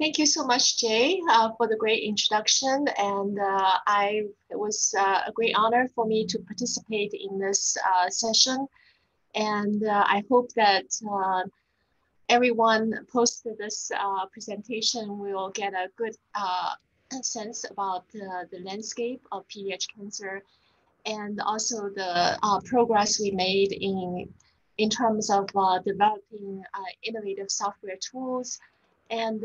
Thank you so much, Jay, for the great introduction, and it was a great honor for me to participate in this session, and I hope that everyone posted this presentation will get a good sense about the landscape of pediatric cancer, and also the progress we made in terms of developing innovative software tools and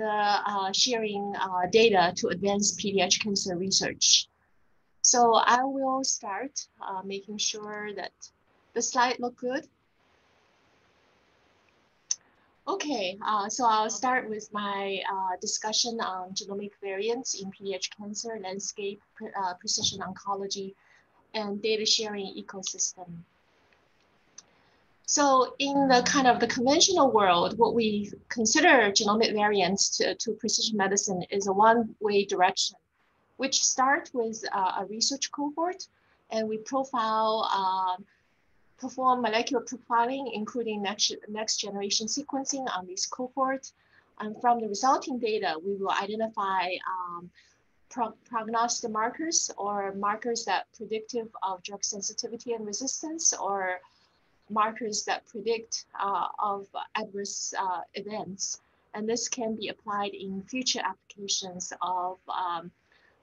sharing data to advance pediatric cancer research. So I will start making sure that the slide looks good. Okay, so I'll start with my discussion on genomic variants in pediatric cancer landscape, precision oncology, and data sharing ecosystem. So in the kind of the conventional world, what we consider genomic variants to precision medicine is a one-way direction, which starts with a research cohort, and we perform molecular profiling, including next-generation sequencing on this cohort. And from the resulting data, we will identify prognostic markers, or markers that predictive of drug sensitivity and resistance, or markers that predict of adverse events. And this can be applied in future applications of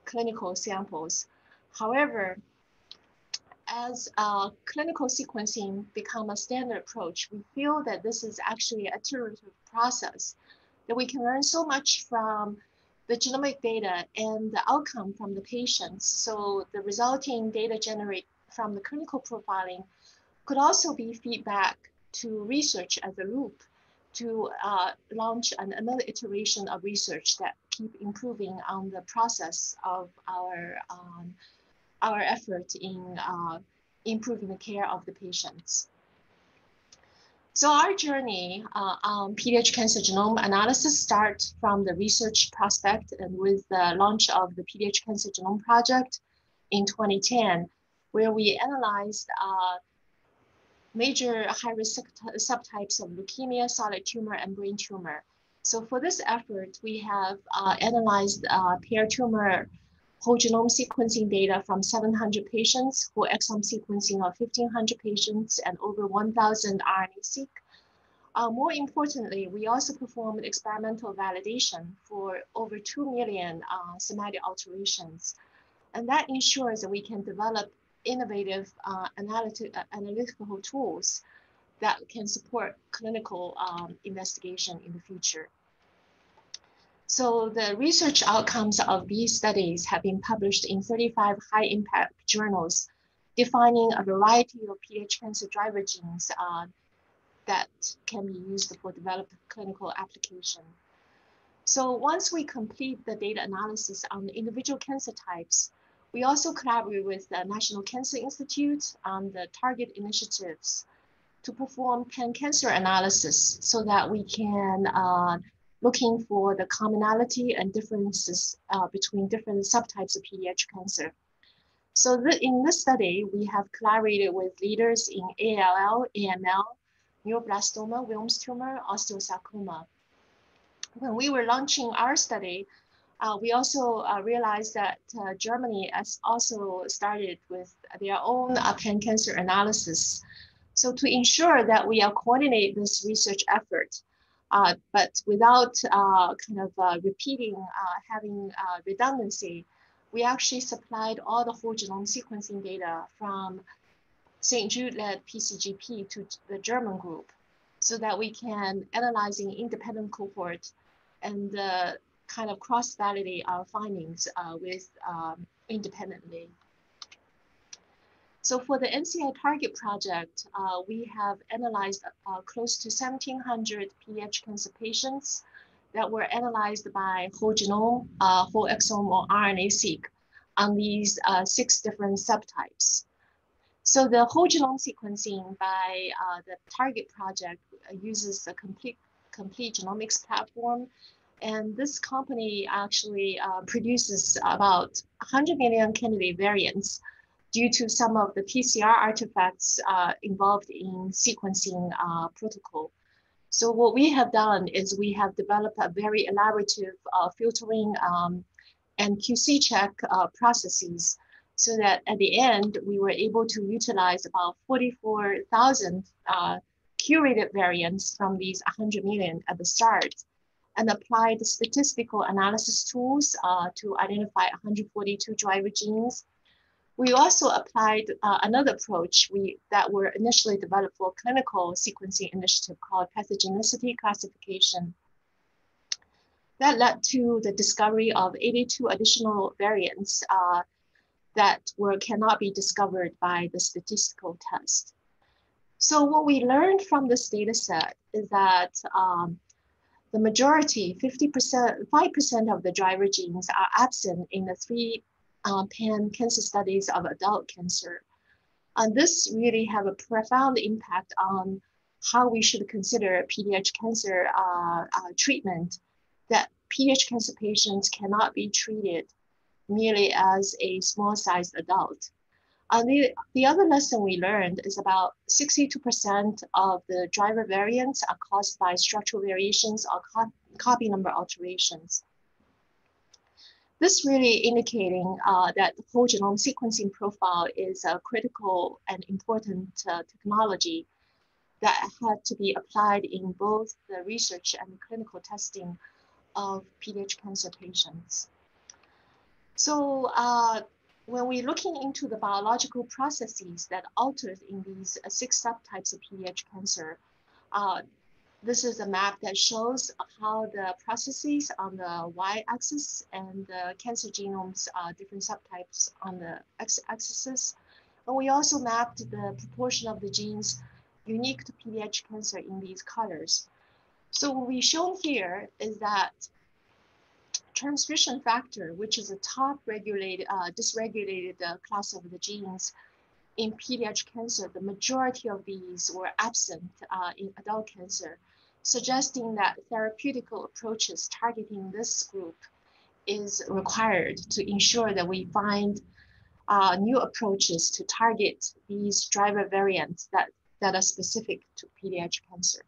clinical samples. However, as clinical sequencing become a standard approach, we feel that this is actually an iterative process, that we can learn so much from the genomic data and the outcome from the patients. So the resulting data generated from the clinical profiling could also be feedback to research as a loop to launch another iteration of research that keep improving on the process of our effort in improving the care of the patients. So our journey on pediatric cancer genome analysis starts from the research prospect and with the launch of the Pediatric Cancer Genome Project in 2010, where we analyzed major high-risk subtypes of leukemia, solid tumor, and brain tumor. So for this effort, we have analyzed paired tumor whole genome sequencing data from 700 patients, whole exome sequencing of 1,500 patients, and over 1,000 RNA-seq. More importantly, we also performed experimental validation for over 2 million somatic alterations. And that ensures that we can develop innovative analytical tools that can support clinical investigation in the future. So the research outcomes of these studies have been published in 35 high-impact journals, defining a variety of pediatric cancer driver genes that can be used for developing clinical application. So once we complete the data analysis on the individual cancer types, we also collaborate with the National Cancer Institute on the target initiatives to perform pan-cancer analysis so that we can looking for the commonality and differences between different subtypes of pediatric cancer. So in this study, we have collaborated with leaders in ALL, AML, neuroblastoma, Wilms tumor, osteosarcoma. When we were launching our study, we also realized that Germany has also started with their own pan-cancer analysis. So to ensure that we coordinate this research effort, but without repeating, having redundancy, we actually supplied all the whole genome sequencing data from St. Jude-led PCGP to the German group, so that we can analyze an independent cohort and cross-validate our findings independently. So for the NCI Target project, we have analyzed close to 1,700 pediatric cancer patients that were analyzed by whole genome, whole exome, or RNA-seq on these 6 different subtypes. So the whole genome sequencing by the Target project uses the Complete Genomics platform. And this company actually produces about 100 million candidate variants due to some of the PCR artifacts involved in sequencing protocol. So what we have done is we have developed a very elaborative filtering and QC check processes, so that at the end, we were able to utilize about 44,000 curated variants from these 100 million at the start, and applied the statistical analysis tools to identify 142 driver genes. We also applied another approach that were initially developed for a clinical sequencing initiative called pathogenicity classification. That led to the discovery of 82 additional variants that cannot be discovered by the statistical test. So what we learned from this data set is that the majority, 5% of the driver genes are absent in the three pan cancer studies of adult cancer. And this really have a profound impact on how we should consider pediatric cancer treatment, that pediatric cancer patients cannot be treated merely as a small-sized adult. The other lesson we learned is about 62% of the driver variants are caused by structural variations or copy number alterations. This really indicating that the whole genome sequencing profile is a critical and important technology that had to be applied in both the research and clinical testing of pediatric cancer patients. So when we're looking into the biological processes that altered in these six subtypes of pediatric cancer, this is a map that shows how the processes on the y-axis and the cancer genomes, different subtypes on the x-axis. And we also mapped the proportion of the genes unique to pediatric cancer in these colors. So what we've shown here is that transcription factor, which is a top regulated, dysregulated class of the genes in pediatric cancer, the majority of these were absent in adult cancer, suggesting that therapeutical approaches targeting this group is required to ensure that we find new approaches to target these driver variants that are specific to pediatric cancer.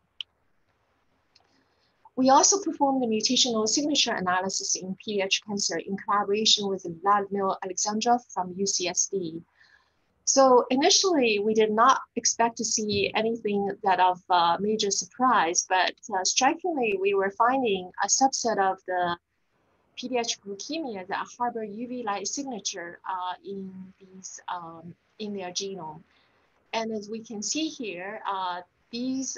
We also performed the mutational signature analysis in pediatric cancer in collaboration with Vladimir Alexandrov from UCSD. So initially, we did not expect to see anything that of major surprise, but strikingly, we were finding a subset of the pediatric leukemia that harbor UV light signature in their genome. And as we can see here, these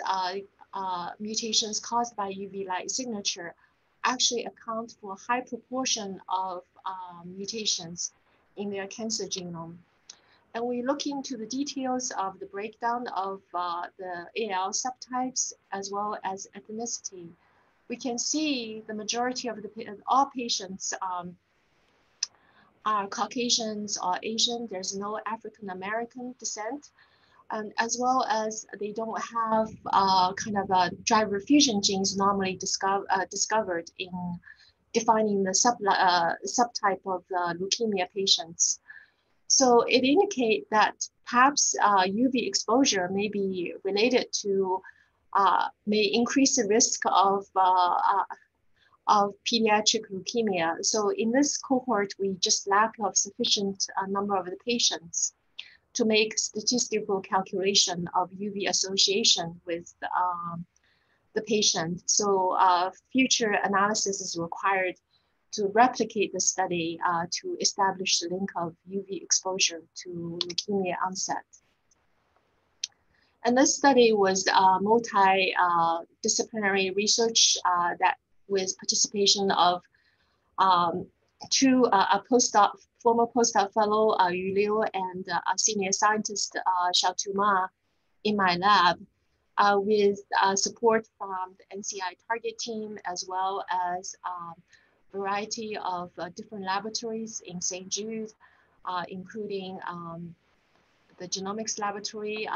mutations caused by UV light signature actually account for a high proportion of mutations in their cancer genome. And we look into the details of the breakdown of the AL subtypes as well as ethnicity. We can see the majority of all patients are Caucasians or Asian. There's no African-American descent. And as well as they don't have kind of a driver fusion genes normally discovered in defining the subtype of leukemia patients. So it indicates that perhaps UV exposure may be related to, may increase the risk of pediatric leukemia. So in this cohort, we just lack of sufficient number of the patients to make statistical calculation of UV association with the patient. So future analysis is required to replicate the study to establish the link of UV exposure to leukemia onset. And this study was multi-disciplinary research that with participation of a postdoc, former postdoc fellow, Yu Liu, and a senior scientist, Xiao Tuma, in my lab, with support from the NCI Target team, as well as a variety of different laboratories in St. Jude, including the genomics laboratory,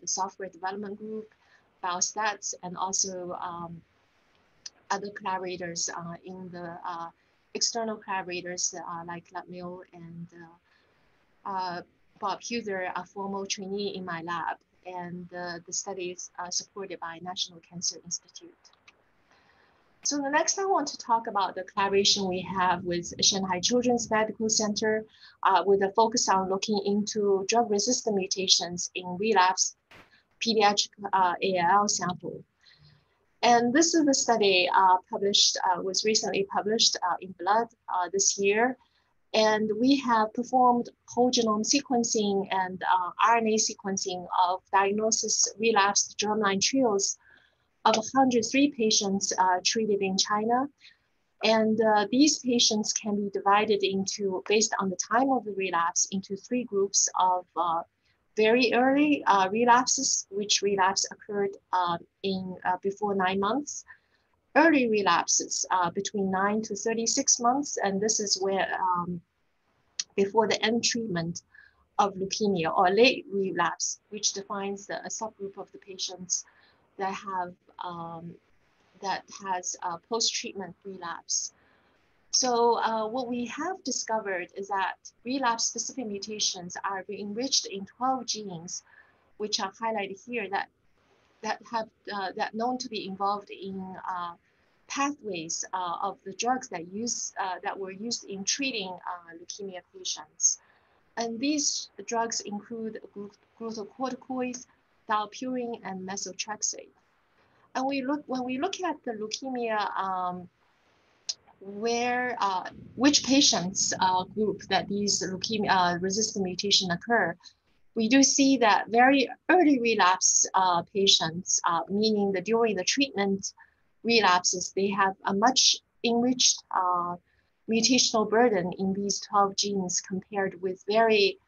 the software development group, biostats, and also other collaborators in the external collaborators like Latmil and Bob Huser, a former trainee in my lab. and the studies are supported by National Cancer Institute. So the next I want to talk about the collaboration we have with Shanghai Children's Medical Center with a focus on looking into drug-resistant mutations in relapsed pediatric ALL sample. And this is the study was recently published in Blood this year. And we have performed whole genome sequencing and RNA sequencing of diagnosis relapsed germline trios of 103 patients treated in China. And these patients can be divided into, based on the time of the relapse, into three groups of very early relapses, which relapse occurred before 9 months, early relapses between 9 to 36 months, and this is where before the end treatment of leukemia, or late relapse, which defines a subgroup of the patients that have that has post-treatment relapse. So what we have discovered is that relapse-specific mutations are enriched in 12 genes, which are highlighted here, that known to be involved in pathways of the drugs that were used in treating leukemia patients. And these drugs include glucocorticoids, dalpurine, and methotrexate. And when we look at the leukemia, which patients group that these leukemia resistant mutation occur, we do see that very early relapse patients, meaning that during the treatment relapses, they have a much enriched mutational burden in these 12 genes compared with very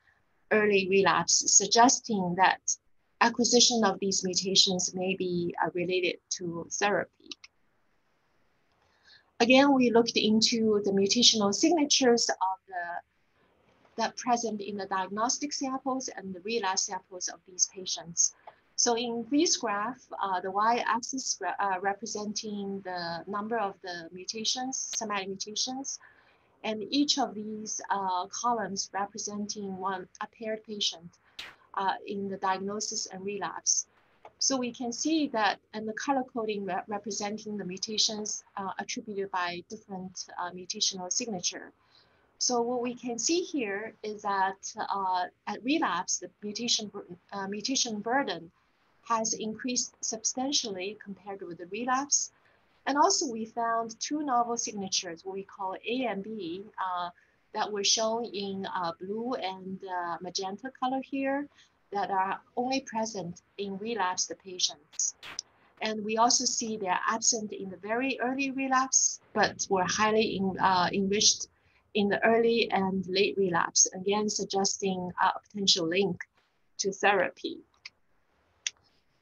early relapse, suggesting that acquisition of these mutations may be related to therapy. Again, we looked into the mutational signatures that present in the diagnostic samples and the relapse samples of these patients. So in this graph, the y-axis representing the number of the mutations, somatic mutations, and each of these columns representing a paired patient in the diagnosis and relapse. So we can see that, and the color coding representing the mutations attributed by different mutational signature. So what we can see here is that at relapse, the mutation burden has increased substantially compared with the relapse. And also we found two novel signatures, what we call A and B, that were shown in blue and magenta color here, that are only present in relapsed patients. And we also see they're absent in the very early relapse, but were highly enriched in the early and late relapse, again suggesting a potential link to therapy.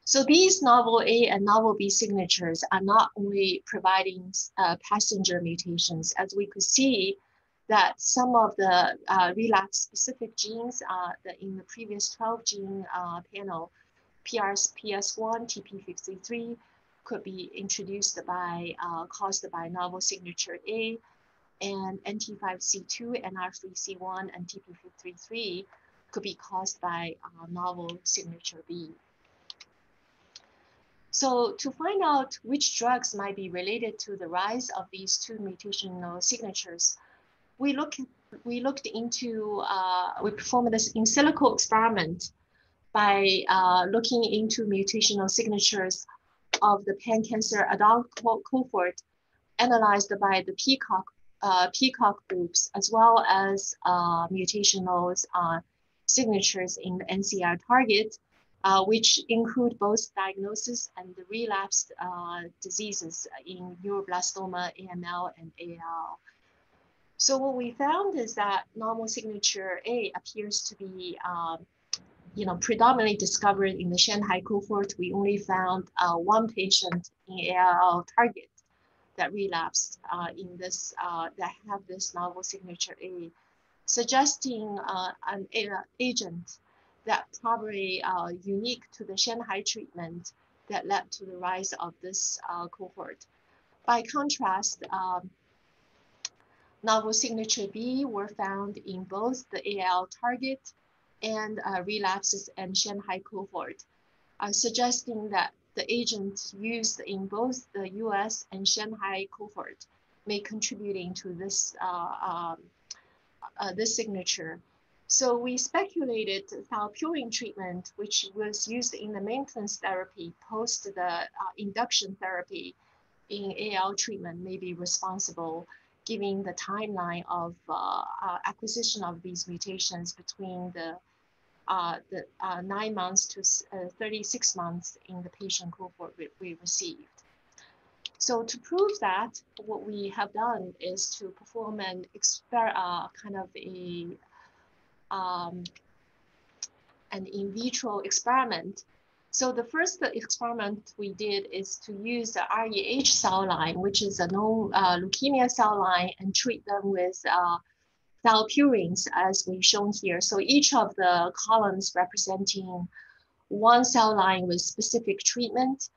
So these novel A and novel B signatures are not only providing passenger mutations, as we could see that some of the relapse-specific genes in the previous 12-gene panel, PS1, TP53, could be introduced by, caused by novel signature A, and NT5C2, NR3C1, and TP53 could be caused by novel signature B. So to find out which drugs might be related to the rise of these two mutational signatures, we performed this in silico experiment by looking into mutational signatures of the pan-cancer adult cohort analyzed by the PECan groups, as well as mutational signatures in the NCI Target, which include both diagnosis and the relapsed diseases in neuroblastoma, AML, and ALL. So what we found is that normal signature A appears to be, predominantly discovered in the Shanghai cohort. We only found one patient in ALL Target that relapsed that have this novel signature A, suggesting an agent that probably unique to the Shanghai treatment that led to the rise of this cohort. By contrast, novel signature B were found in both the AL Target and relapses and Shanghai cohort, suggesting that the agents used in both the US and Shanghai cohort may contributing to this, this signature. So we speculated thalpurine treatment, which was used in the maintenance therapy post the induction therapy in AL treatment may be responsible, given the timeline of acquisition of these mutations between the 9 months to 36 months in the patient cohort we received. So to prove that, what we have done is to perform an an in vitro experiment. So the first experiment we did is to use the REH cell line, which is a known leukemia cell line, and treat them with thalpurines, as we've shown here. So each of the columns representing one cell line with specific treatment.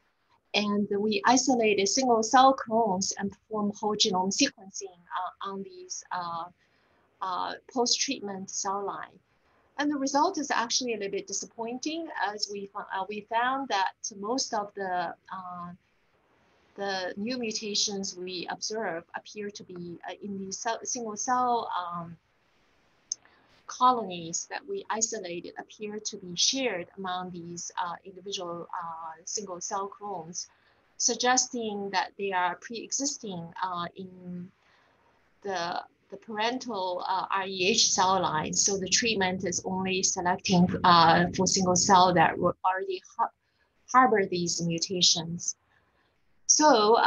And we isolated single cell clones and performed whole genome sequencing on these post-treatment cell line. And the result is actually a little bit disappointing, as we found that most of the new mutations we observe appear to be in these single cell colonies that we isolated appear to be shared among these individual single cell clones, suggesting that they are pre-existing in the parental REH cell line. So the treatment is only selecting for single cell that already harbor these mutations. So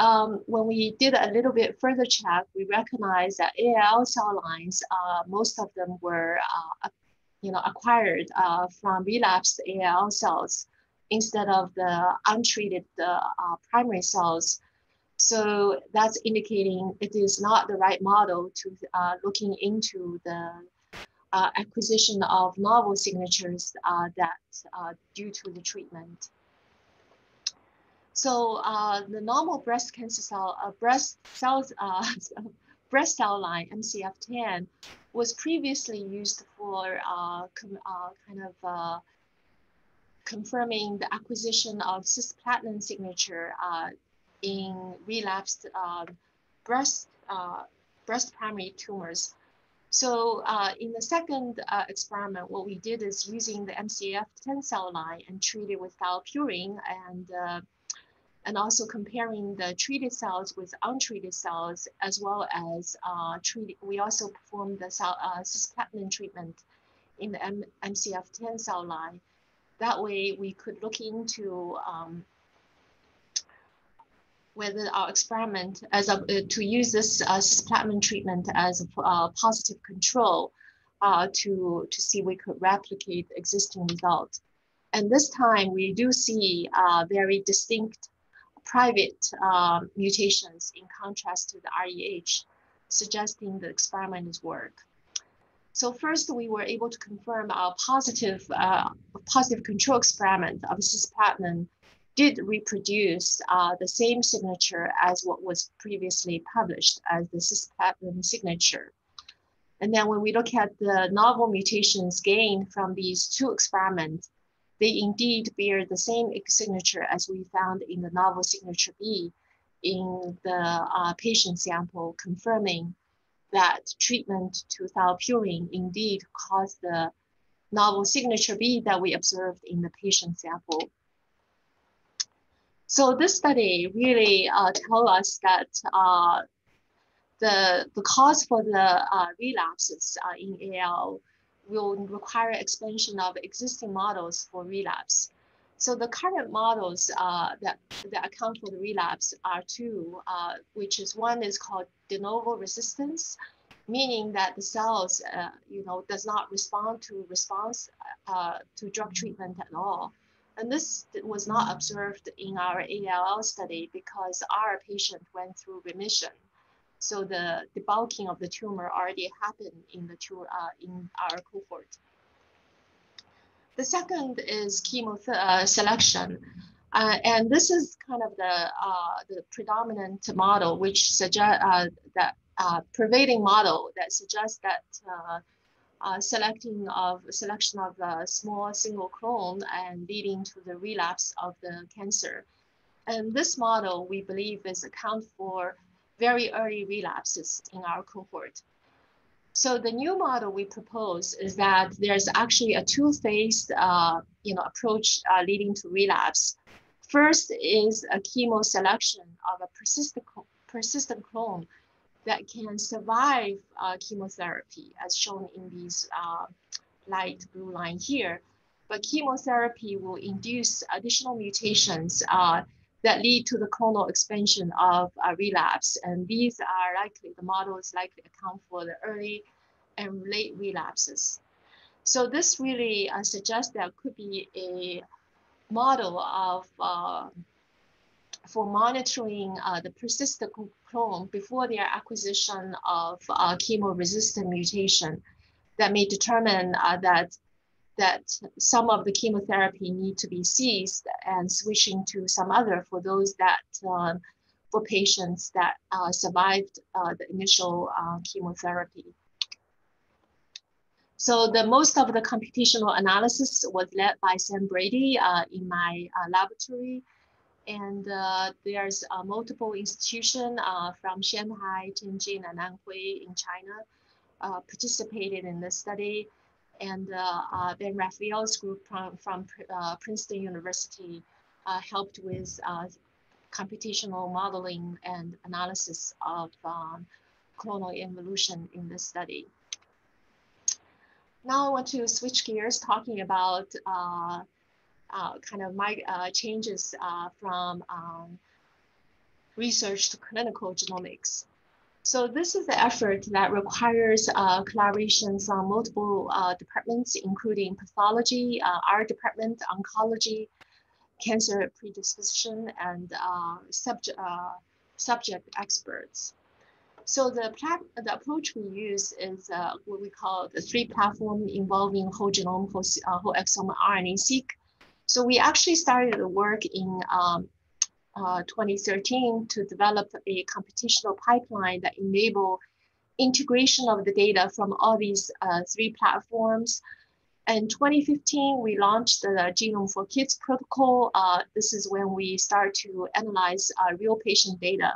when we did a little bit further check, we recognized that ALL cell lines, most of them were acquired from relapsed ALL cells instead of the untreated primary cells. So that's indicating it is not the right model to looking into the acquisition of novel signatures that due to the treatment. So the normal breast cancer cell, breast cell line MCF-10 was previously used for confirming the acquisition of cisplatin signature in relapsed breast primary tumors. So in the second experiment, what we did is using the MCF-10 cell line and treated with thalpurine, and also comparing the treated cells with untreated cells, as well as we also performed the cisplatin treatment in the MCF-10 cell line. That way we could look into whether our experiment as to use this cisplatin treatment as a positive control to see if we could replicate existing results. And this time we do see very distinct private mutations in contrast to the REH, suggesting the experiment is work. So first, we were able to confirm our positive control experiment of cisplatin did reproduce the same signature as what was previously published as the cisplatin signature. And then when we look at the novel mutations gained from these two experiments, they indeed bear the same signature as we found in the novel signature B in the patient sample, confirming that treatment to thalpurine indeed caused the novel signature B that we observed in the patient sample. So this study really tells us that the cause for the relapses in AL will require expansion of existing models for relapse. So the current models that account for the relapse are two, which is one is called de novo resistance, meaning that the cells, does not respond to drug treatment at all. And this was not observed in our ALL study because our patient went through remission. So the debulking of the tumor already happened in our cohort. The second is chemo selection. And this is kind of the predominant model, which suggests that pervading model that suggests that selection of the small single clone and leading to the relapse of the cancer. And this model, we believe, is account for very early relapses in our cohort. So the new model we propose is that there's actually a two-phase approach leading to relapse. First is a chemo selection of a persistent clone that can survive chemotherapy, as shown in these light blue line here. But chemotherapy will induce additional mutations that lead to the clonal expansion of relapse. And these are likely, the model is likely to account for the early and late relapses. So this really suggests that could be a model of for monitoring the persistent clone before their acquisition of chemo-resistant mutation that may determine that some of the chemotherapy need to be ceased and switching to some other for those that, for patients that survived the initial chemotherapy. So the most of the computational analysis was led by Sam Brady in my laboratory. And there's multiple institutions from Shanghai, Tianjin, and Anhui in China participated in this study. And Ben Raphael's group from Princeton University helped with computational modeling and analysis of clonal evolution in this study. Now I want to switch gears, talking about kind of my changes from research to clinical genomics. So this is the effort that requires collaboration from multiple departments, including pathology, our department, oncology, cancer predisposition, and subject experts. So the approach we use is what we call the three platform involving whole genome, whole exome, RNA-seq. So we actually started the work in 2013 to develop a computational pipeline that enable integration of the data from all these three platforms. In 2015, we launched the Genome for Kids protocol. This is when we start to analyze real patient data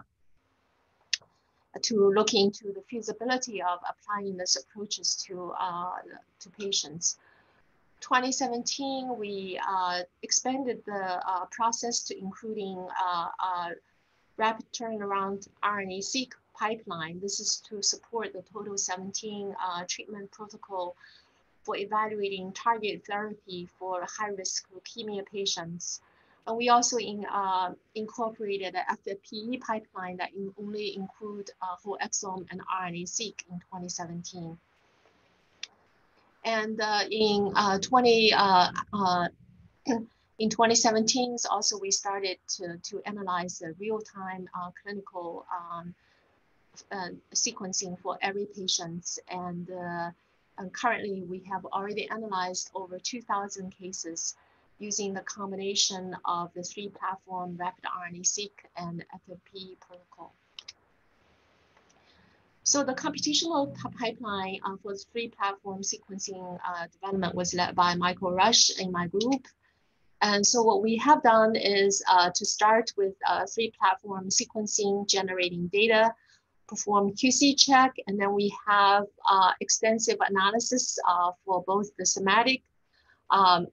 to look into the feasibility of applying these approaches to patients. 2017, we expanded the process to including rapid turnaround RNA-seq pipeline. This is to support the total 17 treatment protocol for evaluating target therapy for high-risk leukemia patients. And we also incorporated an FFPE pipeline that only include whole exome and RNA-seq in 2017. And in 2017, also we started to analyze the real-time clinical sequencing for every patient. And currently, we have already analyzed over 2,000 cases using the combination of the three-platform rapid RNA-seq and FFPE protocol. So the computational pipeline for three-platform sequencing development was led by Michael Rush in my group. And so what we have done is to start with three-platform sequencing, generating data, perform QC check, and then we have extensive analysis for both the somatic and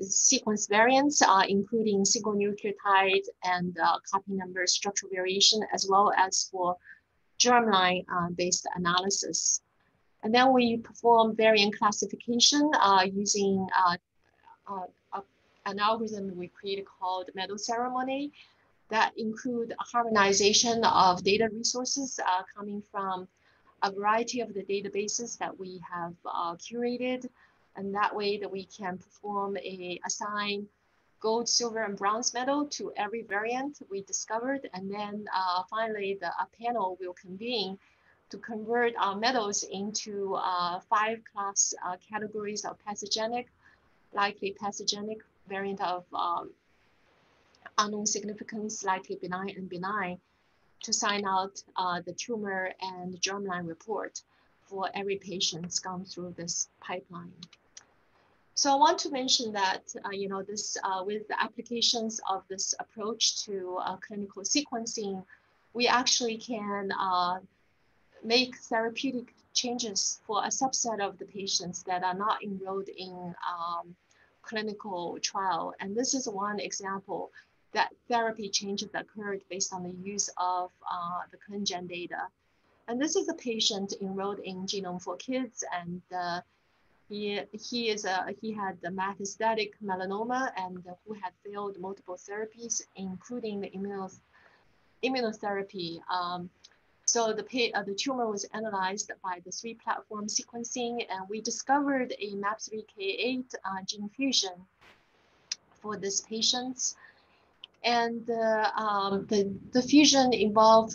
sequence variants, including single nucleotide and copy number structural variation, as well as for germline-based analysis. And then we perform variant classification using an algorithm we created called Medal Ceremony that include harmonization of data resources coming from a variety of the databases that we have curated. And that way that we can perform assign gold, silver, and bronze medal to every variant we discovered. And then finally, a panel will convene to convert our medals into 5 class categories of pathogenic, likely pathogenic, variant of unknown significance, likely benign, and benign, to sign out the tumor and germline report for every patient gone through this pipeline. So I want to mention that, with the applications of this approach to clinical sequencing, we actually can make therapeutic changes for a subset of the patients that are not enrolled in clinical trial. And this is one example that therapy changes occurred based on the use of the ClinGen data. And this is a patient enrolled in Genome for Kids, and he had the metastatic melanoma and who had failed multiple therapies, including the immunotherapy. So the tumor was analyzed by the 3-platform sequencing, and we discovered a MAP3K8 gene fusion for this patient. And the fusion involved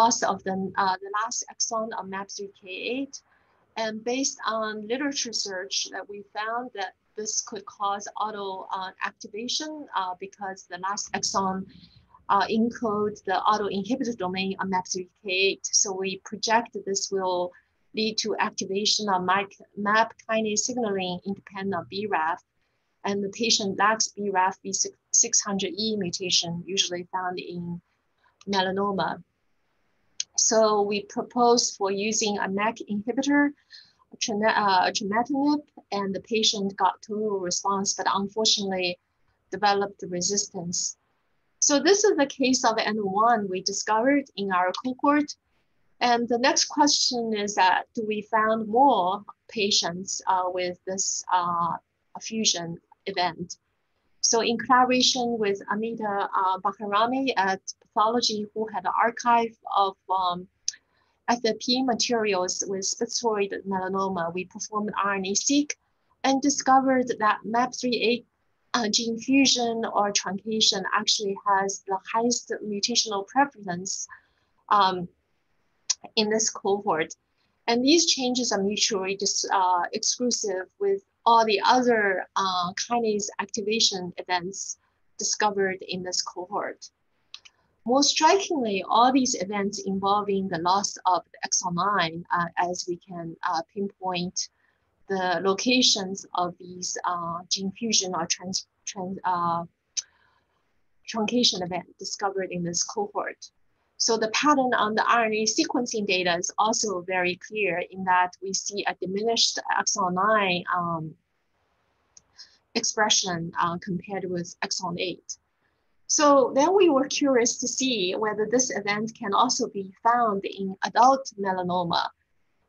loss of the last exon of MAP3K8. And based on literature search, that we found that this could cause auto activation because the last exon encodes the auto-inhibitor domain of MAP3K8. So we project this will lead to activation of MAP kinase signaling independent of BRAF. And the patient lacks BRAF V600E mutation, usually found in melanoma. So we propose for using a MEK inhibitor, trametinib, and the patient got total response, but unfortunately developed resistance. So this is the case of N1 we discovered in our cohort. And the next question is that, do we found more patients with this fusion event? So in collaboration with Amita Bakarami at Pathology, who had an archive of FFP materials with spitzoid melanoma, we performed RNA-seq and discovered that MAP3A gene fusion or truncation actually has the highest mutational preference in this cohort. And these changes are mutually exclusive with all the other kinase activation events discovered in this cohort. More strikingly, all these events involving the loss of the exon 9, as we can pinpoint the locations of these gene fusion or truncation event discovered in this cohort. So the pattern on the RNA sequencing data is also very clear in that we see a diminished exon 9 expression compared with exon 8. So then we were curious to see whether this event can also be found in adult melanoma.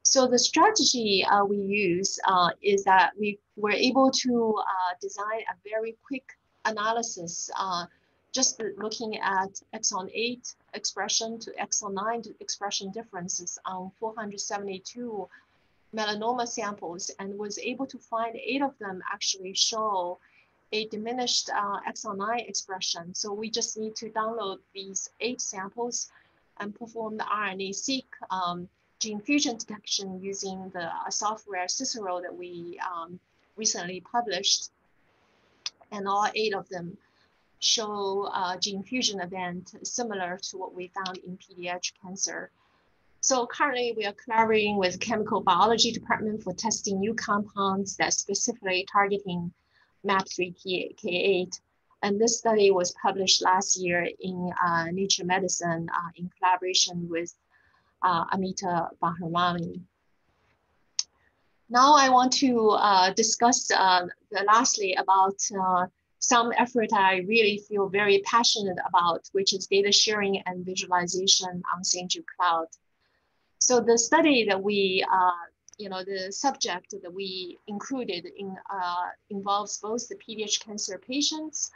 So the strategy we use is that we were able to design a very quick analysis just looking at exon 8 expression to exon 9 expression differences on 472 melanoma samples, and was able to find 8 of them actually show a diminished exon 9 expression. So we just need to download these 8 samples and perform the RNA-seq gene fusion detection using the software Cicero that we recently published. And all 8 of them show gene fusion event similar to what we found in pediatric cancer. So currently we are collaborating with chemical biology department for testing new compounds that specifically targeting MAP3K8. And this study was published last year in Nature Medicine in collaboration with Amita Bahrami. Now I want to discuss lastly about some effort I really feel very passionate about, which is data sharing and visualization on St. Jude Cloud. So the study that we, the subject that we included in involves both the pediatric cancer patients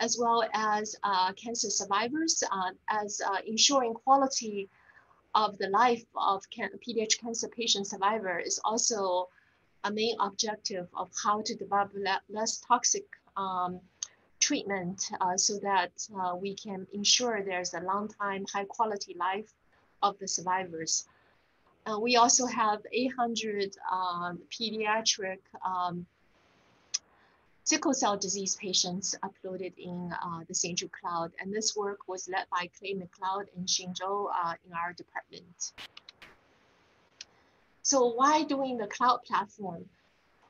as well as cancer survivors, as ensuring quality of the life of pediatric cancer patient survivor is also a main objective of how to develop less toxic treatment so that we can ensure there's a long-time, high-quality life of the survivors. We also have 800 pediatric sickle cell disease patients uploaded in the St. Jude Cloud, and this work was led by Clay McLeod and Xin Zhou in our department. So why doing the cloud platform?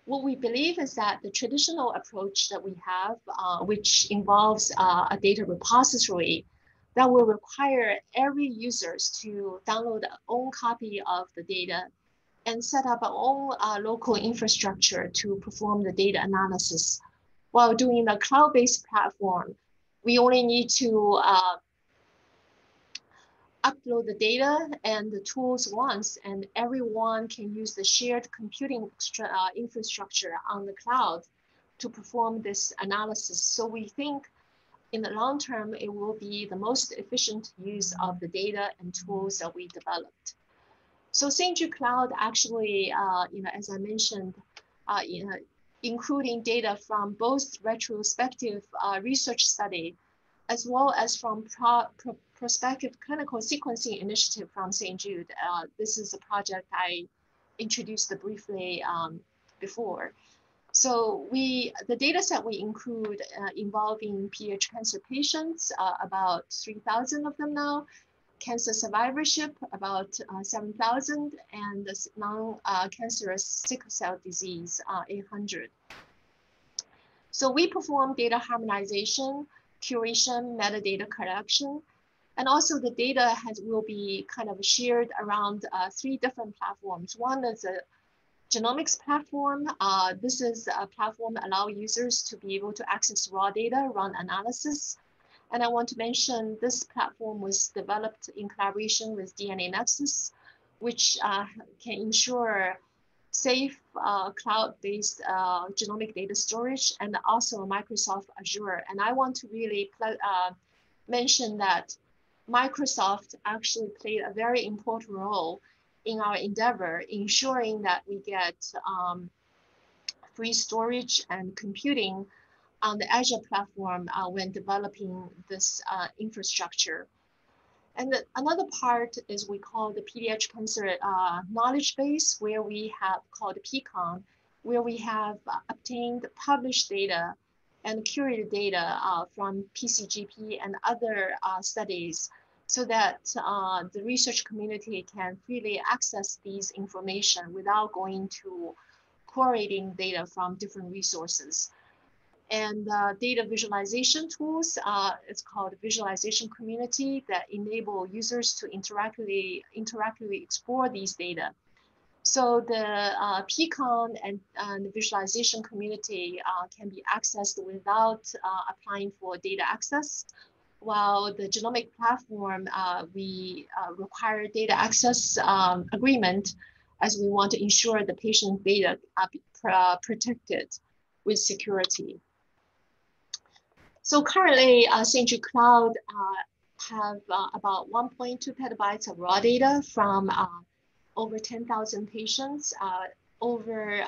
What we believe is that the traditional approach that we have, which involves a data repository that will require every users to download their own copy of the data and set up our own local infrastructure to perform the data analysis. While doing a cloud-based platform, we only need to upload the data and the tools once, and everyone can use the shared computing infrastructure on the cloud to perform this analysis. So we think in the long term, it will be the most efficient use of the data and tools that we developed. So St. Jude Cloud actually, as I mentioned, including data from both retrospective research study as well as from prospective clinical sequencing initiative from St. Jude. This is a project I introduced briefly before. So the data set we include involving PH cancer patients, about 3,000 of them now, cancer survivorship, about 7,000, and non-cancerous sickle cell disease, 800. So we perform data harmonization, curation, metadata collection, and also the data will be kind of shared around three different platforms. One is a genomics platform. This is a platform that allows users to be able to access raw data, run analysis. And I want to mention this platform was developed in collaboration with DNA Nexus, which can ensure safe cloud-based genomic data storage, and also Microsoft Azure. And I want to really mention that Microsoft actually played a very important role in our endeavor, ensuring that we get free storage and computing on the Azure platform when developing this infrastructure. And another part is we call the pediatric cancer knowledge base, where we have called PeCan, where we have obtained published data and curated data from PCGP and other studies, so that the research community can freely access these information without going to correlating data from different resources. And data visualization tools, it's called visualization community, that enable users to interactively explore these data. So the PeCan and the visualization community can be accessed without applying for data access, while the genomic platform, we require data access agreement, as we want to ensure the patient data are protected with security. So currently, St. Jude Cloud have about 1.2 petabytes of raw data from over 10,000 patients. Over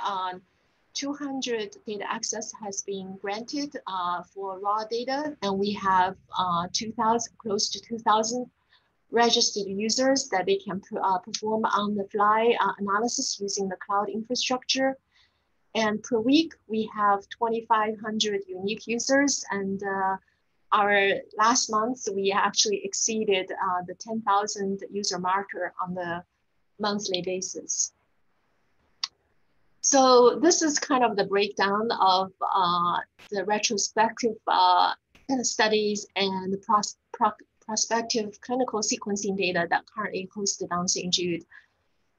200 data access has been granted for raw data, and we have close to 2,000 registered users that they can perform on the fly analysis using the cloud infrastructure. And per week, we have 2,500 unique users. And our last month, we actually exceeded the 10,000 user marker on the monthly basis. So this is kind of the breakdown of the retrospective studies and the prospective clinical sequencing data that currently hosted on St. Jude.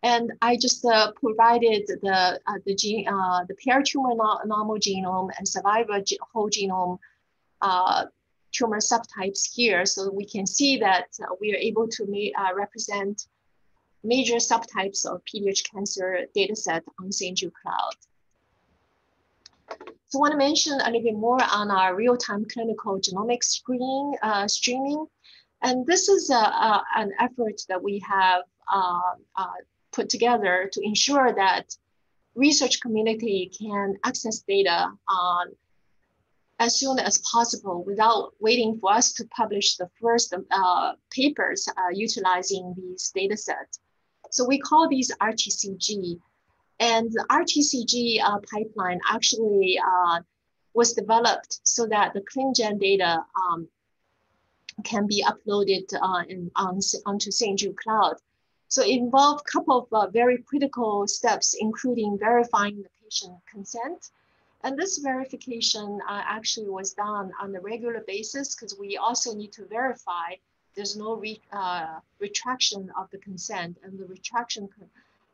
And I just provided the paired tumor normal genome and survivor whole genome tumor subtypes here, so we can see that we are able to represent major subtypes of pediatric cancer dataset on St. Jude Cloud. So I want to mention a little bit more on our real-time clinical genomic streaming, and this is an effort that we have put together to ensure that research community can access data as soon as possible without waiting for us to publish the first papers utilizing these data sets. So we call these RTCG. And the RTCG pipeline actually was developed so that the ClinGen data can be uploaded onto St. Jude Cloud. So it involved a couple of very critical steps, including verifying the patient consent. And this verification actually was done on a regular basis because we also need to verify there's no retraction of the consent, and the retraction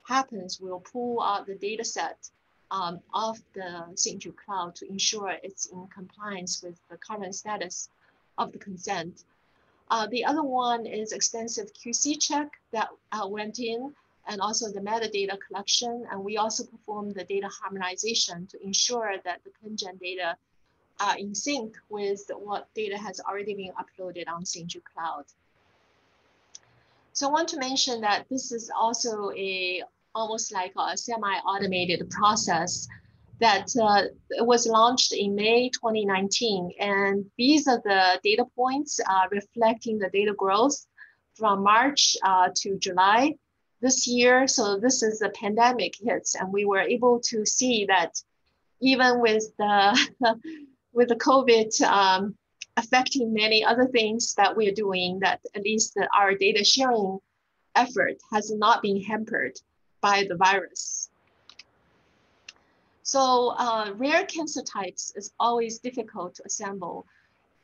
happens, we'll pull out the data set of the St. Jude Cloud to ensure it's in compliance with the current status of the consent. The other one is extensive QC check that went in, and also the metadata collection. And we also performed the data harmonization to ensure that the ClinGen data are in sync with what data has already been uploaded on St. Jude Cloud. So I want to mention that this is also almost like a semi-automated process that was launched in May 2019. And these are the data points reflecting the data growth from March to July this year. So this is the pandemic hits, and we were able to see that even with the, with the COVID affecting many other things that we're doing, that at least our data sharing effort has not been hampered by the virus. So rare cancer types is always difficult to assemble,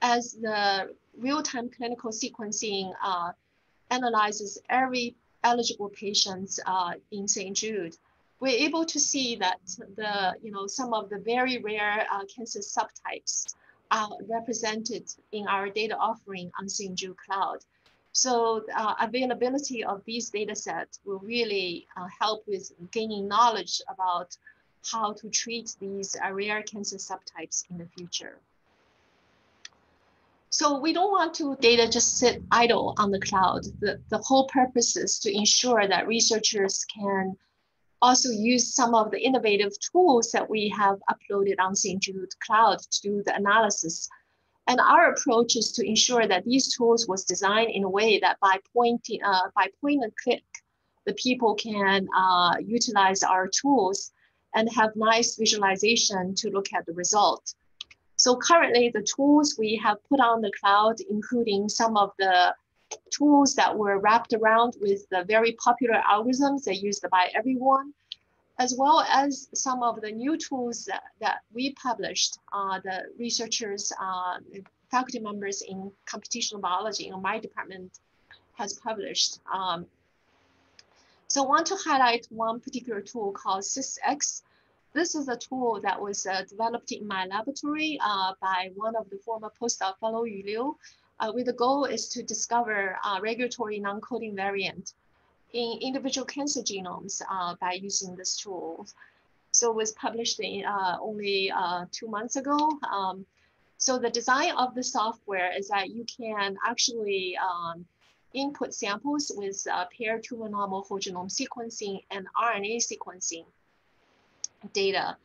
as the real-time clinical sequencing analyzes every eligible patients in St. Jude. We're able to see that the, some of the very rare cancer subtypes are represented in our data offering on St. Jude Cloud. So availability of these data sets will really help with gaining knowledge about how to treat these rare cancer subtypes in the future. So we don't want to data just sit idle on the cloud. The whole purpose is to ensure that researchers can also use some of the innovative tools that we have uploaded on St. Jude Cloud to do the analysis. And our approach is to ensure that these tools was designed in a way that by point and click, the people can utilize our tools and have nice visualization to look at the result. So currently the tools we have put on the cloud, including some of the tools that were wrapped around with the very popular algorithms that are used by everyone, as well as some of the new tools that we published, the researchers, faculty members in computational biology in my department has published. So I want to highlight one particular tool called cis-X. This is a tool that was developed in my laboratory by one of the former postdoc fellow, Yu Liu, with the goal is to discover regulatory non-coding variant in individual cancer genomes by using this tool. So it was published in, only 2 months ago. So the design of the software is that you can actually input samples with paired tumor normal whole genome sequencing and RNA sequencing data.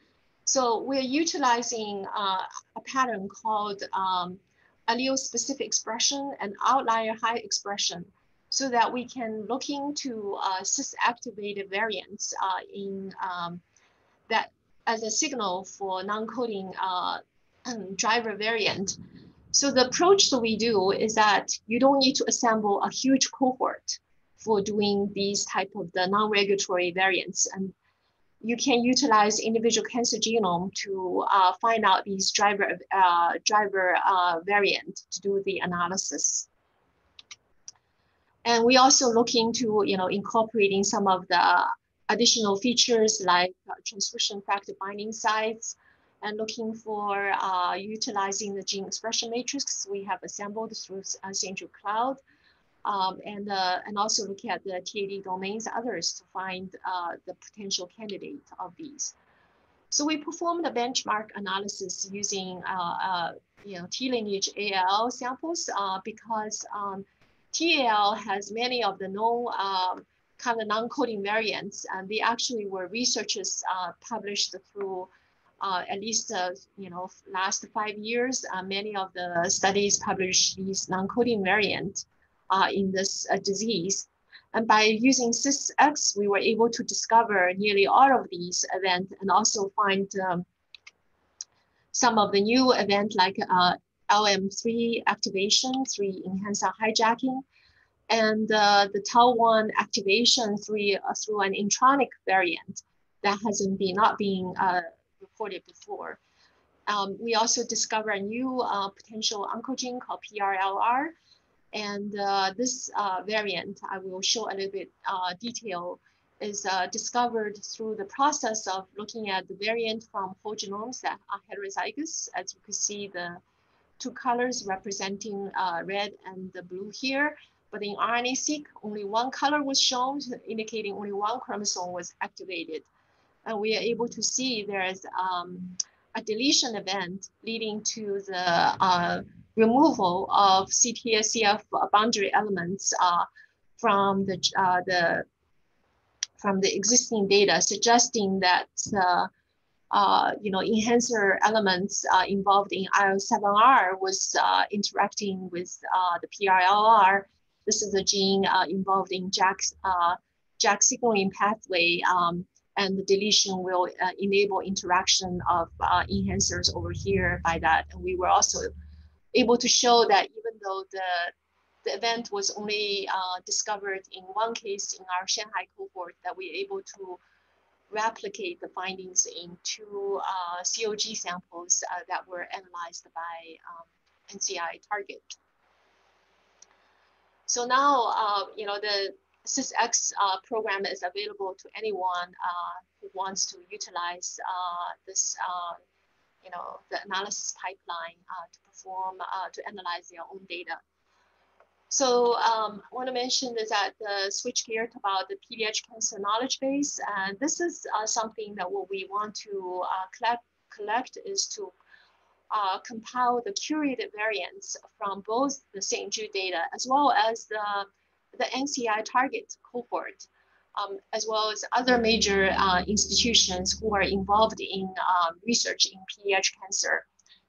So we're utilizing a pattern called allele-specific expression and outlier high expression, so that we can look into cis-activated variants in that as a signal for non-coding driver variant. So the approach that we do is that you don't need to assemble a huge cohort for doing these type of the non-regulatory variants. And you can utilize individual cancer genome to find out these driver variant to do the analysis. And we also look into incorporating some of the additional features like transcription factor binding sites, and looking for utilizing the gene expression matrix we have assembled through St. Jude Cloud, and also look at the TAD domains, others, to find the potential candidate of these. So we performed a benchmark analysis using T lineage ALL samples because TAL has many of the known kind of non-coding variants, and they actually were researchers published through at least last 5 years, many of the studies publish these non-coding variant in this disease. And by using cis-X, we were able to discover nearly all of these events and also find some of the new events like LM3 activation, 3 enhancer hijacking, and the Tau1 activation through an intronic variant that hasn't been reported before. We also discovered a new potential oncogene called PRLR, and this variant I will show a little bit detail is discovered through the process of looking at the variant from whole genomes that are heterozygous. As you can see, the two colors representing red and the blue here. But in RNA-seq, only one color was shown, indicating only one chromosome was activated. And we are able to see there is a deletion event leading to the removal of CTSCF boundary elements from the existing data, suggesting that enhancer elements involved in IL-7R was interacting with the PRLR. This is a gene involved in JAK signaling pathway, and the deletion will enable interaction of enhancers over here by that. And we were also able to show that even though the event was only discovered in one case in our Shanghai cohort, that we were able to replicate the findings in two COG samples that were analyzed by NCI Target. So now, the cis-X program is available to anyone who wants to utilize this, the analysis pipeline to analyze their own data. So I want to mention is that switch gear about the pediatric cancer knowledge base. And this is something that what we want to collect is to compile the curated variants from both the St. Jude data as well as the NCI Target cohort, as well as other major institutions who are involved in research in pediatric cancer.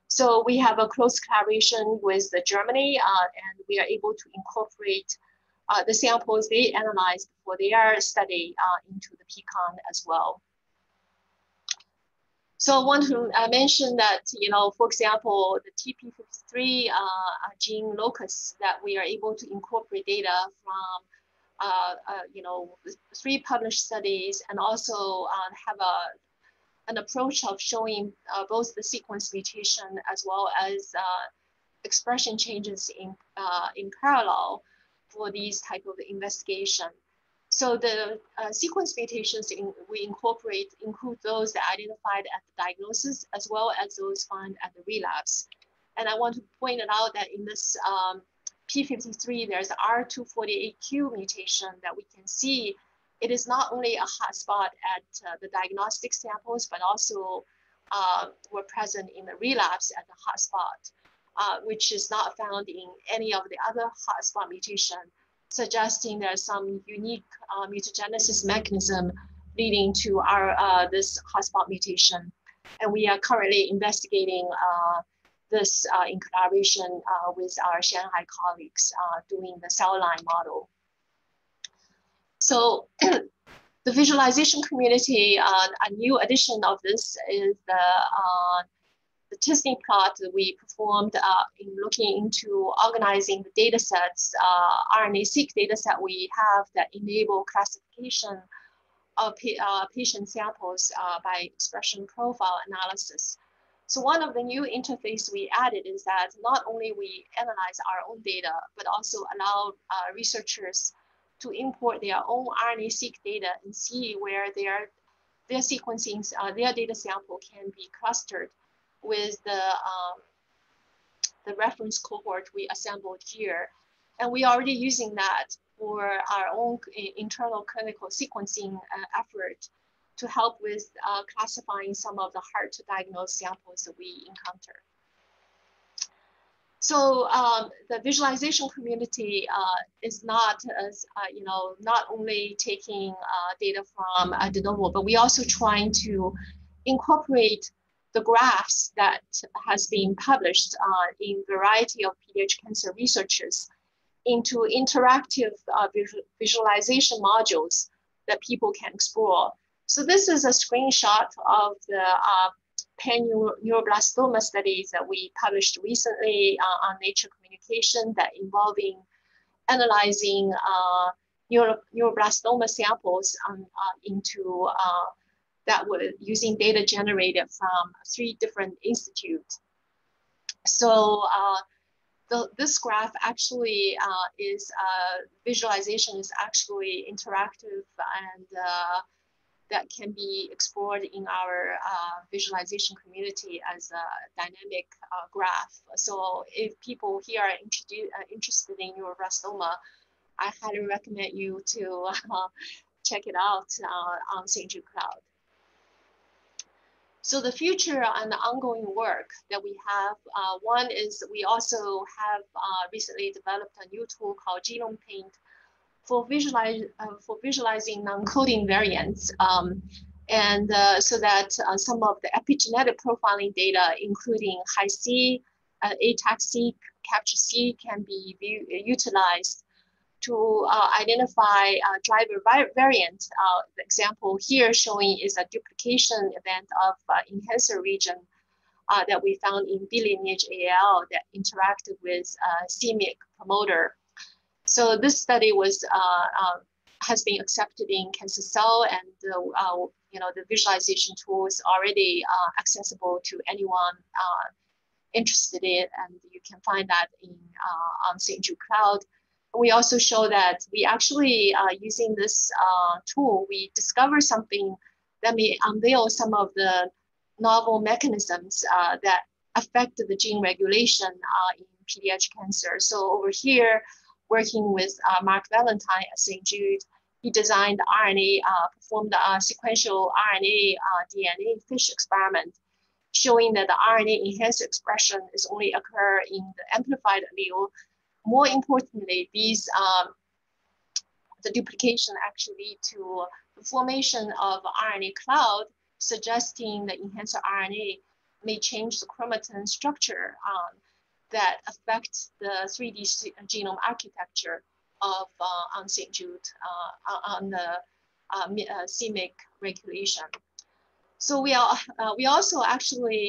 So we have a close collaboration with Germany, and we are able to incorporate the samples they analyzed for their study into the PeCan as well. So I want to mention that, for example, the TP53 gene locus that we are able to incorporate data from, three published studies, and also have an approach of showing both the sequence mutation as well as expression changes in parallel for these type of investigation. So the sequence mutations include those that are identified at the diagnosis as well as those found at the relapse. And I want to point it out that in this P53, there's R248Q mutation that we can see. It is not only a hotspot at the diagnostic samples, but also were present in the relapse at the hotspot, which is not found in any of the other hotspot mutation, suggesting there's some unique mutagenesis mechanism leading to this hotspot mutation. And we are currently investigating this in collaboration with our Shanghai colleagues doing the cell line model. So the visualization community, a new addition of this is the Tisney plot that we performed in looking into organizing the data sets, RNA-seq data set we have that enable classification of patient samples by expression profile analysis. So one of the new interface we added is that not only we analyze our own data, but also allow researchers to import their own RNA-seq data and see where their sequencing, their data sample can be clustered with the reference cohort we assembled here. And we are already using that for our own internal clinical sequencing effort to help with classifying some of the hard to diagnose samples that we encounter. So the visualization community is not, not only taking data from de novo, but we also trying to incorporate the graphs that has been published in variety of pediatric cancer researchers into interactive visualization modules that people can explore. So this is a screenshot of the pan neuroblastoma studies that we published recently on Nature Communication that involving analyzing neuroblastoma samples into that were using data generated from 3 different institutes. So this graph actually is visualization is actually interactive, and that can be explored in our visualization community as a dynamic graph. So if people here are interested in neuroblastoma, I highly recommend you to check it out on St. Jude Cloud. So the future and the ongoing work that we have, one is we also have recently developed a new tool called Genome Paint for visualizing non-coding variants, and so that some of the epigenetic profiling data, including HiC, ATAC-seq, Capture-seq, can be utilized to identify driver variant. The example here showing is a duplication event of enhancer region that we found in bilineage AL that interacted with CMYC promoter. So this study was has been accepted in Cancer Cell, and you know, the visualization tool is already accessible to anyone interested in, and you can find that in on St. Jude Cloud. We also show that we actually, using this tool, we discover something that may unveil some of the novel mechanisms that affect the gene regulation in pediatric cancer. So over here, working with Mark Valentine at St. Jude, he designed RNA, performed a sequential RNA DNA fish experiment, showing that the RNA enhanced expression is only occur in the amplified allele. More importantly, these the duplication actually lead to the formation of RNA cloud, suggesting the enhancer RNA may change the chromatin structure that affects the 3D genome architecture of on St. Jude on the CMYC regulation. So we are also actually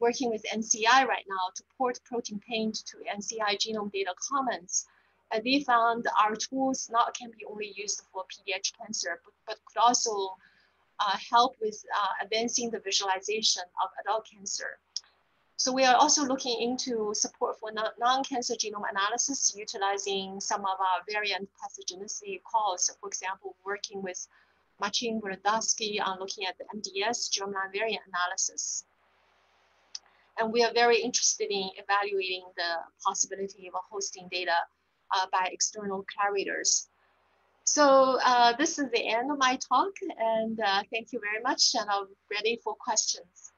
working with NCI right now to port Protein Paint to NCI Genome Data Commons. And they found our tools not can be only used for pediatric cancer, but could also help with advancing the visualization of adult cancer. So we are also looking into support for non-cancer genome analysis, utilizing some of our variant pathogenicity calls. So for example, working with Marcin Brodowski on looking at the MDS germline variant analysis. And we are very interested in evaluating the possibility of hosting data by external curators. So this is the end of my talk, and thank you very much, and I'm ready for questions.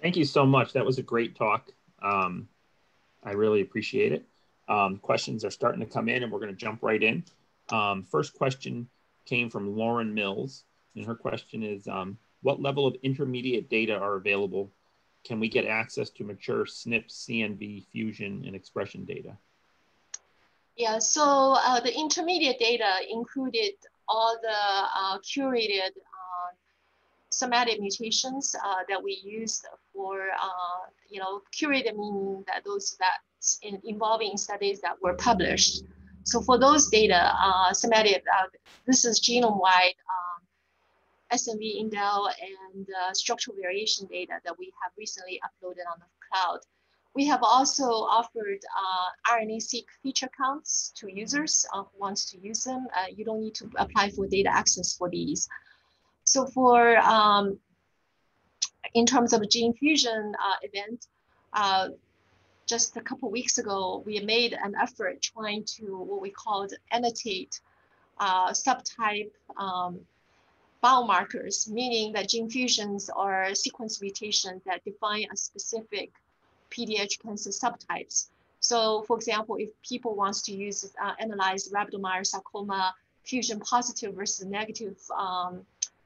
Thank you so much. That was a great talk. I really appreciate it. Questions are starting to come in, and we're going to jump right in. First question came from Lauren Mills, and her question is, what level of intermediate data are available? Can we get access to mature SNP, CNV, fusion, and expression data? Yeah, so the intermediate data included all the curated somatic mutations that we used for, you know, curated meaning that those that's involving studies that were published. So for those data, somatic, this is genome-wide SNV, indel, and structural variation data that we have recently uploaded on the cloud. We have also offered RNA-seq feature counts to users who wants to use them. You don't need to apply for data access for these. So for, in terms of gene fusion event, just a couple weeks ago, we made an effort trying to what we called annotate subtype biomarkers, meaning that gene fusions are sequence mutations that define a specific pediatric cancer subtypes. So for example, if people wants to use analyze rhabdomyosarcoma fusion positive versus negative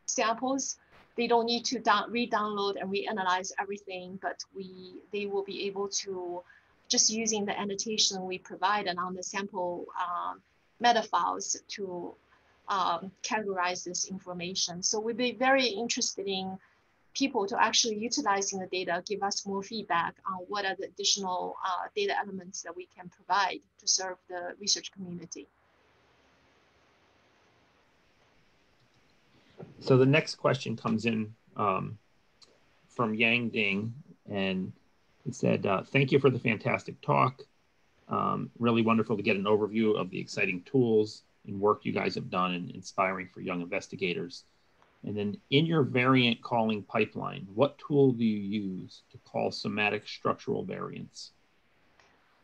samples, they don't need to re-download and reanalyze everything, but they will be able to, just using the annotation we provide and on the sample metafiles to categorize this information. So we'd be very interested in people to actually utilizing the data give us more feedback on what are the additional data elements that we can provide to serve the research community. So the next question comes in from Yang Ding, and it said, thank you for the fantastic talk. Really wonderful to get an overview of the exciting tools and work you guys have done and inspiring for young investigators. And then in your variant calling pipeline, what tool do you use to call somatic structural variants?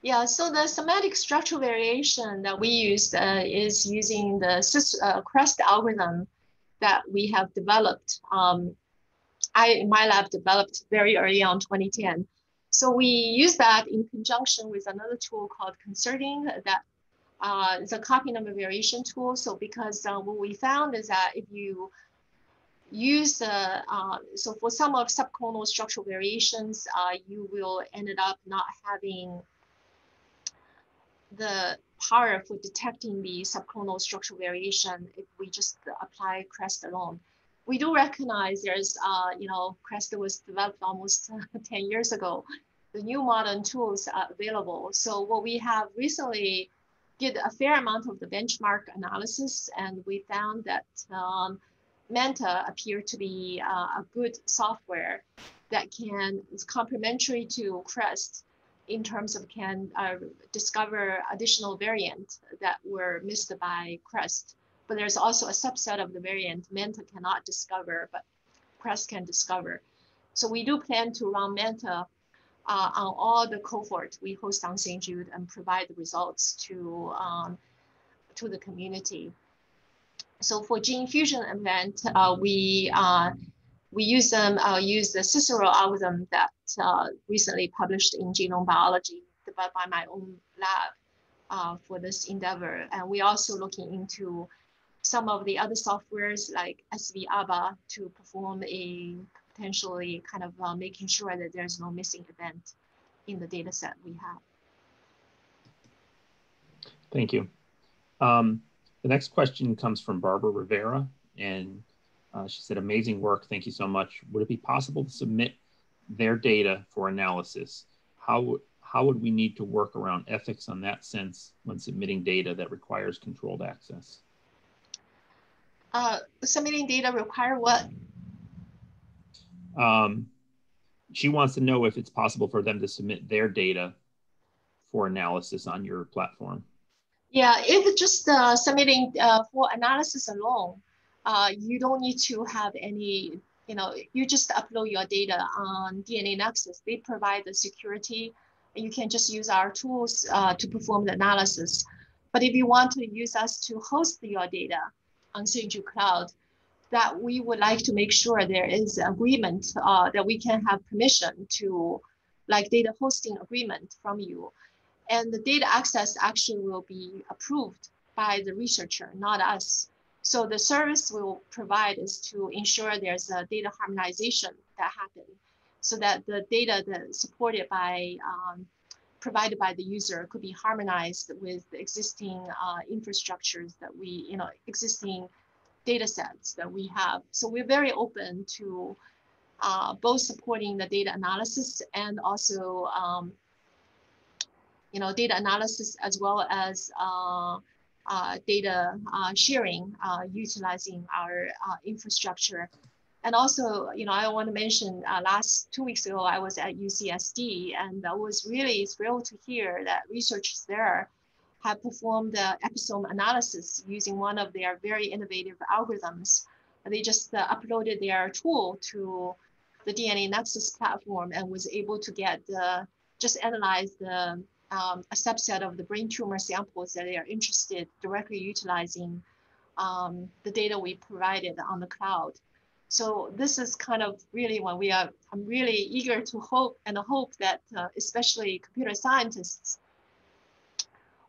Yeah, so the somatic structural variation that we used is using the CREST algorithm that we have developed. I, in my lab, developed very early on 2010. So we use that in conjunction with another tool called Concerting, that is a copy number variation tool. So because what we found is that if you use so for some of subclonal structural variations, you will end up not having the power for detecting the subclonal structural variation if we just apply CREST alone. We do recognize there's, you know, CREST was developed almost 10 years ago. The new modern tools are available. So what we have recently did a fair amount of the benchmark analysis, and we found that Manta appeared to be a good software that is complementary to CREST in terms of can discover additional variants that were missed by CREST. But there's also a subset of the variant Manta cannot discover, but CREST can discover. So we do plan to run Manta on all the cohort we host on St. Jude and provide the results to the community. So for gene fusion event, we use them. Use the Cicero algorithm that recently published in Genome Biology, developed by my own lab for this endeavor. And we're also looking into some of the other softwares like SVABA to perform a potentially kind of making sure that there's no missing event in the data set we have. Thank you. The next question comes from Barbara Rivera, and she said, amazing work, thank you so much. Would it be possible to submit their data for analysis? How would we need to work around ethics on that sense when submitting data that requires controlled access? Submitting data require what? She wants to know if it's possible for them to submit their data for analysis on your platform. Yeah, if just submitting for analysis alone, you don't need to have any, you know, you just upload your data on DNA Nexus. They provide the security, and you can just use our tools to perform the analysis. But if you want to use us to host your data on St. Jude Cloud, that we would like to make sure there is agreement that we can have permission to, like, data hosting agreement from you. And the data access actually will be approved by the researcher, not us. So the service we'll provide is to ensure there's a data harmonization that happens so that the data that's supported by, provided by the user could be harmonized with the existing infrastructures that we, you know, existing data sets that we have. So we're very open to both supporting the data analysis and also, you know, data analysis as well as data sharing, utilizing our infrastructure. And also, you know, I want to mention last 2 weeks ago, I was at UCSD, and I was really thrilled to hear that researchers there have performed the episome analysis using one of their very innovative algorithms. And they just uploaded their tool to the DNA Nexus platform and was able to get the, just analyze the a subset of the brain tumor samples that they are interested directly utilizing the data we provided on the cloud. So this is kind of really when we are, I'm really eager to hope that especially computer scientists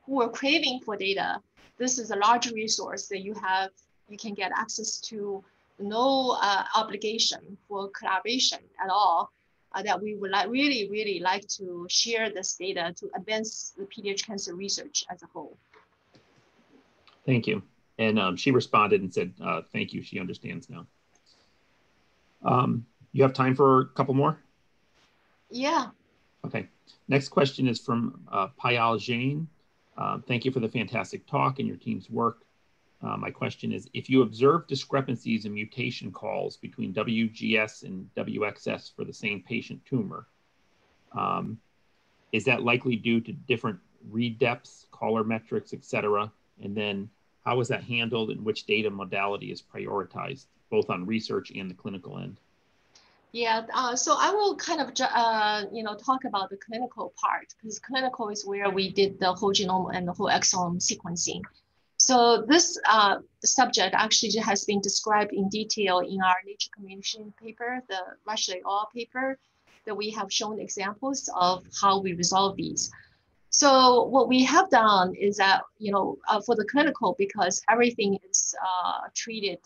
who are craving for data, this is a large resource that you have, you can get access to, no obligation for collaboration at all. That we would like, really like to share this data to advance the pediatric cancer research as a whole. Thank you. And she responded and said, thank you, she understands now. You have time for a couple more? Yeah. Okay. Next question is from Payal Jain. Thank you for the fantastic talk and your team's work. My question is, if you observe discrepancies in mutation calls between WGS and WXS for the same patient tumor, is that likely due to different read depths, caller metrics, et cetera? And then how is that handled and which data modality is prioritized, both on research and the clinical end? Yeah, so I will kind of, talk about the clinical part, because clinical is where we did the whole genome and the whole exome sequencing. So this subject actually has been described in detail in our Nature Communication paper, the Rush et al. Paper, that we have shown examples of how we resolve these. So what we have done is that, for the clinical, because everything is treated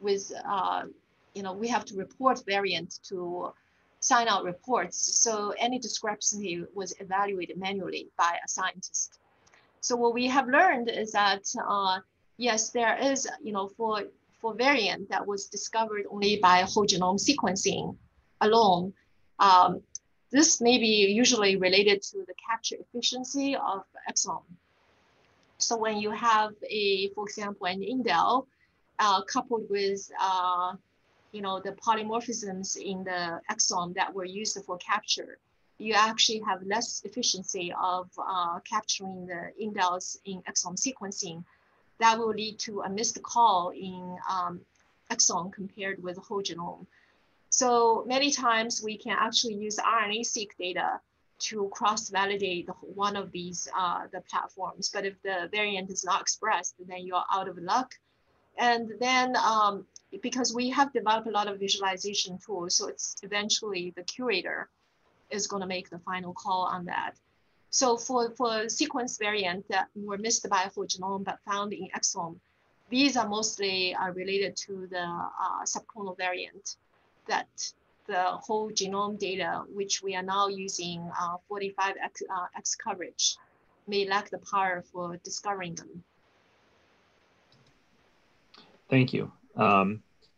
with, we have to report variant to sign out reports. So any discrepancy was evaluated manually by a scientist. So what we have learned is that, yes, there is, for variant that was discovered only by whole genome sequencing alone, this may be usually related to the capture efficiency of exome. So when you have a, for example, an indel coupled with, the polymorphisms in the exome that were used for capture, you actually have less efficiency of capturing the indels in exome sequencing. That will lead to a missed call in exome compared with whole genome. So many times we can actually use RNA-seq data to cross-validate one of these the platforms. But if the variant is not expressed, then you're out of luck. And then because we have developed a lot of visualization tools, so it's eventually the curator is going to make the final call on that. So for sequence variant that were missed by whole genome but found in exome, these are mostly related to the subclonal variant that the whole genome data, which we are now using 45x coverage, may lack the power for discovering them. Thank you.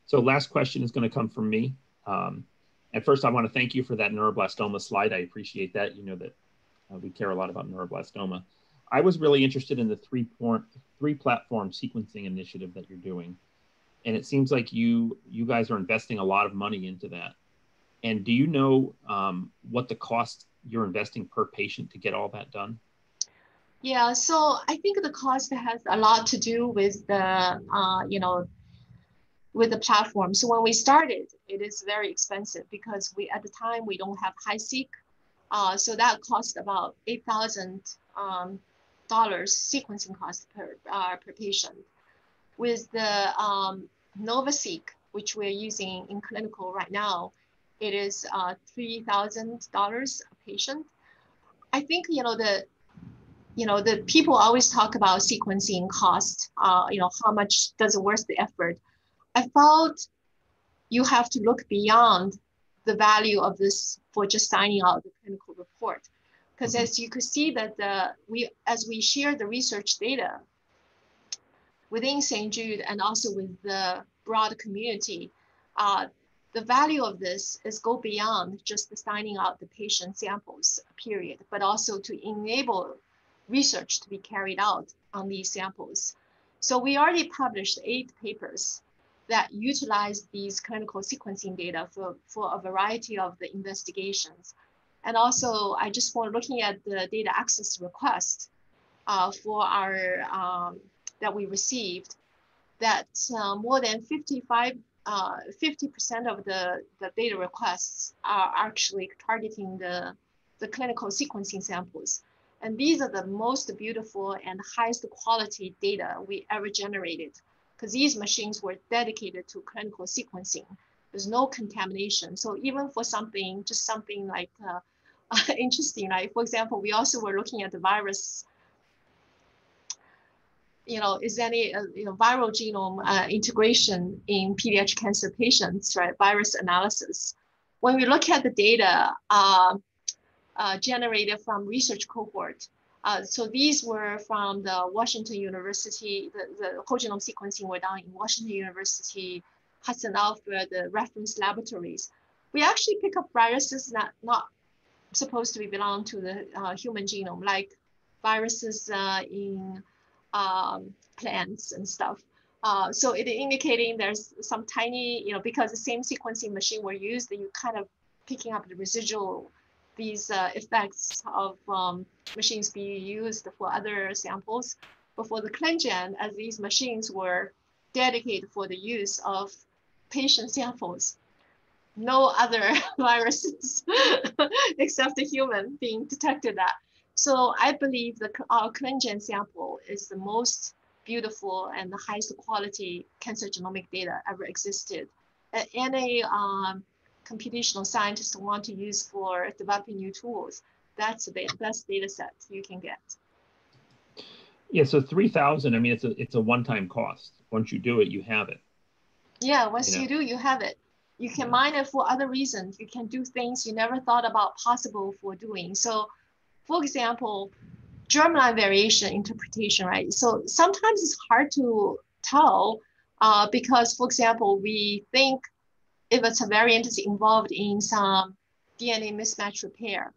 So last question is going to come from me. At first, I want to thank you for that neuroblastoma slide. I appreciate that. You know that we care a lot about neuroblastoma. I was really interested in the three platform sequencing initiative that you're doing. And it seems like you guys are investing a lot of money into that. And do you know what the cost you're investing per patient to get all that done? Yeah, so I think the cost has a lot to do with the, with the platform. So when we started, it is very expensive because we, at the time, we don't have HiSeq. So that cost about $8,000 sequencing cost per patient. With the NovaSeq, which we're using in clinical right now, it is $3,000 a patient. I think, the people always talk about sequencing cost, how much does it worth the effort? I felt you have to look beyond the value of this for just signing out the clinical report. Because as you could see that as we share the research data within St. Jude and also with the broad community, the value of this is go beyond just the signing out the patient samples, period, but also to enable research to be carried out on these samples. So we already published 8 papers that utilize these clinical sequencing data for a variety of the investigations. And also, I just want looking at the data access request for our, that we received, that more than 50% of the data requests are actually targeting the clinical sequencing samples. And these are the most beautiful and highest quality data we ever generated, because these machines were dedicated to clinical sequencing. There's no contamination. So even for something, just something like interesting, like for example, we also were looking at the virus, is there any viral genome integration in pediatric cancer patients, right? Virus analysis. When we look at the data generated from research cohort, so these were from the Washington University, the whole genome sequencing were done in Washington University, Hudson Alfred, the reference laboratories. we actually pick up viruses that not supposed to be belong to the human genome, like viruses in plants and stuff. So it indicating there's some tiny, because the same sequencing machine were used, that you kind of picking up the residual, these effects of machines being used for other samples. But for the ClinGen, as these machines were dedicated for the use of patient samples, no other viruses except the human being detected at. So I believe that our ClinGen sample is the most beautiful and the highest quality cancer genomic data ever existed. Any computational scientists want to use for developing new tools, that's the best data set you can get. Yeah, so 3,000, I mean, it's a one-time cost. Once you do it, you have it. Yeah, once you do, you have it. You can mine it for other reasons. You can do things you never thought about possible for doing. So, for example, germline variation interpretation, right? So sometimes it's hard to tell because, for example, we think if it's a variant is involved in some DNA mismatch repair,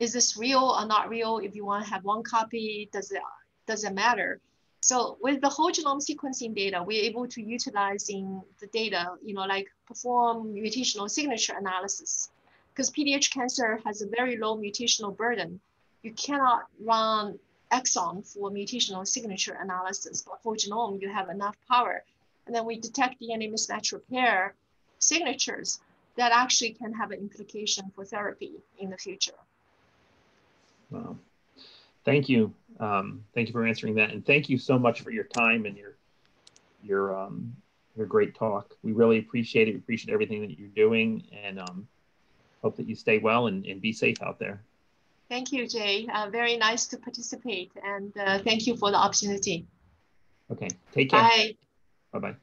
is this real or not real? If you want to have one copy, does it matter? So with the whole genome sequencing data, we're able to utilize in the data, like perform mutational signature analysis, because pediatric cancer has a very low mutational burden. You cannot run exon for mutational signature analysis, but whole genome, you have enough power. And then we detect DNA mismatch repair signatures that actually can have an implication for therapy in the future. Wow. Thank you. Thank you for answering that. And thank you so much for your time and your great talk. We really appreciate it. We appreciate everything that you're doing, and hope that you stay well and be safe out there. Thank you, Jay. Very nice to participate, and thank you for the opportunity. Okay, take care. Bye. Bye-bye.